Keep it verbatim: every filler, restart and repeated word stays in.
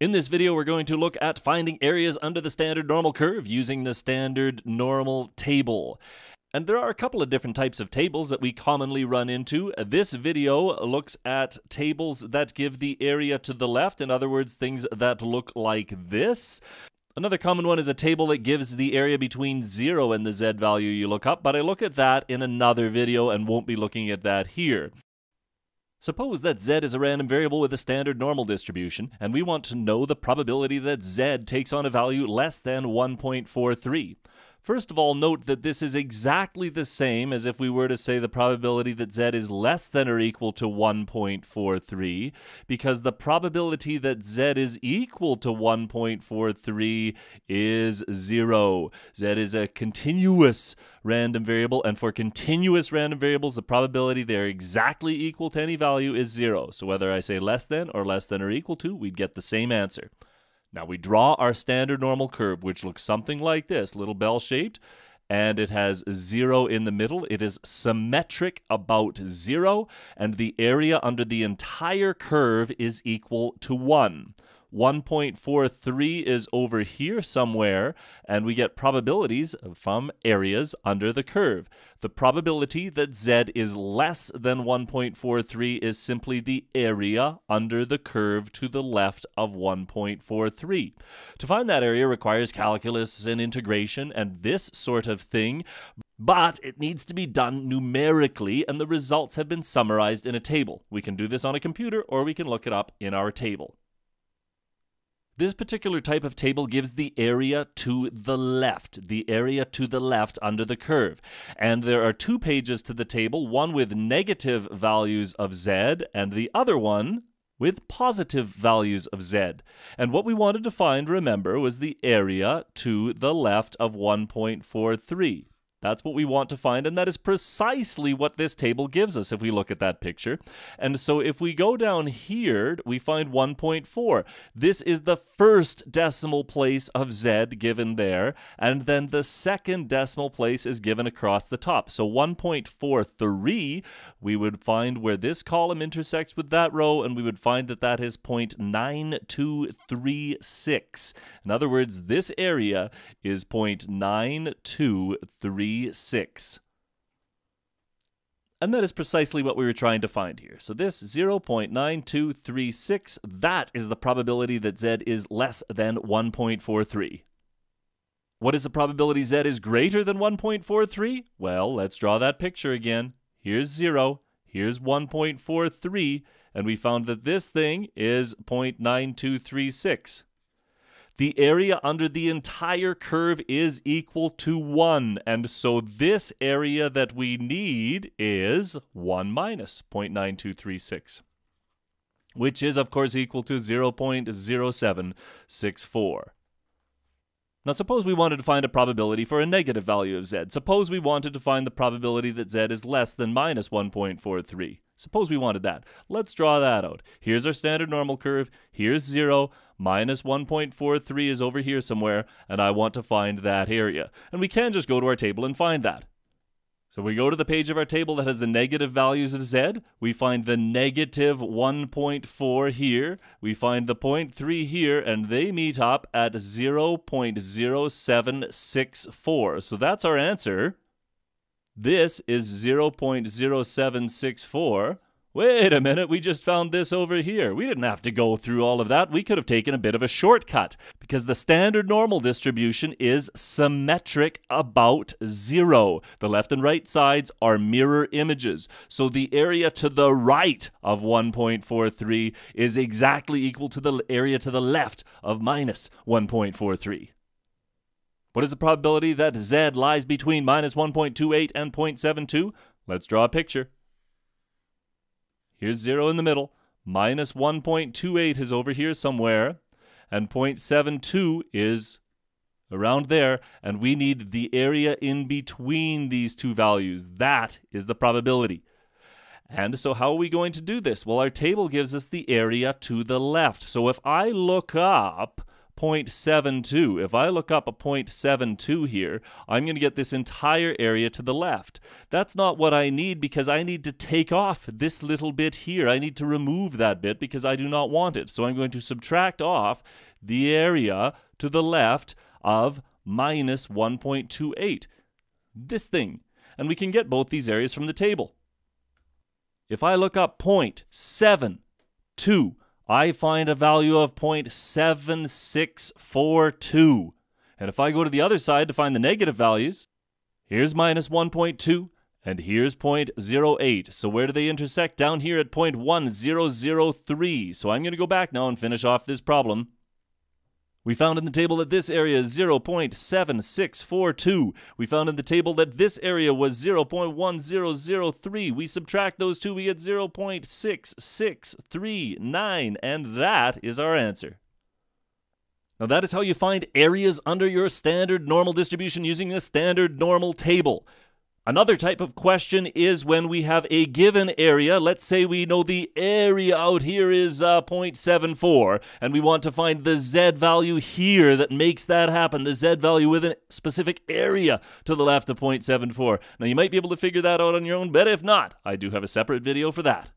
In this video, we're going to look at finding areas under the standard normal curve using the standard normal table. And there are a couple of different types of tables that we commonly run into. This video looks at tables that give the area to the left, in other words, things that look like this. Another common one is a table that gives the area between zero and the z value you look up, but I look at that in another video and won't be looking at that here. Suppose that z is a random variable with a standard normal distribution, and we want to know the probability that z takes on a value less than one point four three. First of all, note that this is exactly the same as if we were to say the probability that z is less than or equal to one point four three, because the probability that z is equal to one point four three is zero. Z is a continuous random variable, and for continuous random variables, the probability they're exactly equal to any value is zero. So whether I say less than or less than or equal to, we'd get the same answer. Now we draw our standard normal curve, which looks something like this, little bell-shaped, and it has zero in the middle. It is symmetric about zero, and the area under the entire curve is equal to one. one point four three is over here somewhere, and we get probabilities from areas under the curve. The probability that z is less than one point four three is simply the area under the curve to the left of one point four three. To find that area requires calculus and integration and this sort of thing, but it needs to be done numerically, and the results have been summarized in a table. We can do this on a computer, or we can look it up in our table. This particular type of table gives the area to the left, the area to the left under the curve. And there are two pages to the table, one with negative values of z and the other one with positive values of z. And what we wanted to find, remember, was the area to the left of one point four three. That's what we want to find, and that is precisely what this table gives us if we look at that picture. And so if we go down here, we find one point four. This is the first decimal place of z given there, and then the second decimal place is given across the top. So one point four three, we would find where this column intersects with that row, and we would find that that is zero point nine two three six. In other words, this area is zero point nine two three six. six. And that is precisely what we were trying to find here. So this zero point nine two three six, that is the probability that z is less than one point four three. What is the probability z is greater than one point four three? Well, let's draw that picture again. Here's zero, here's one point four three, and we found that this thing is zero point nine two three six. The area under the entire curve is equal to one, and so this area that we need is one minus zero point nine two three six, which is, of course, equal to zero point zero seven six four. Now, suppose we wanted to find a probability for a negative value of z. Suppose we wanted to find the probability that z is less than minus one point four three. Suppose we wanted that. Let's draw that out. Here's our standard normal curve. Here's zero. Minus one point four three is over here somewhere, and I want to find that area. And we can just go to our table and find that. So we go to the page of our table that has the negative values of z. We find the negative one point four here. We find the zero point three here, and they meet up at zero point zero seven six four. So that's our answer. This is zero point zero seven six four. Wait a minute, we just found this over here. We didn't have to go through all of that. We could have taken a bit of a shortcut, because the standard normal distribution is symmetric about zero. The left and right sides are mirror images. So the area to the right of one point four three is exactly equal to the area to the left of minus one point four three. What is the probability that z lies between minus one point two eight and zero point seven two? Let's draw a picture. Here's zero in the middle, minus one point two eight is over here somewhere, and zero point seven two is around there, and we need the area in between these two values. That is the probability. And so how are we going to do this? Well, our table gives us the area to the left. So if I look up zero point seven two. If I look up a zero point seven two here, I'm going to get this entire area to the left. That's not what I need, because I need to take off this little bit here. I need to remove that bit because I do not want it. So I'm going to subtract off the area to the left of minus one point two eight. This thing. And we can get both these areas from the table. If I look up zero point seven two, I find a value of zero point seven six four two. And if I go to the other side to find the negative values, here's minus one point two and here's zero point zero eight. So where do they intersect? Down here at zero point one zero zero three. So I'm going to go back now and finish off this problem. We found in the table that this area is zero point seven six four two. We found in the table that this area was zero point one zero zero three. We subtract those two, we get zero point six six three nine, and that is our answer. Now that is how you find areas under your standard normal distribution using the standard normal table. Another type of question is when we have a given area. Let's say we know the area out here is uh, zero point seven four, and we want to find the Z value here that makes that happen, the Z value within a specific area to the left of zero point seven four. Now, you might be able to figure that out on your own, but if not, I do have a separate video for that.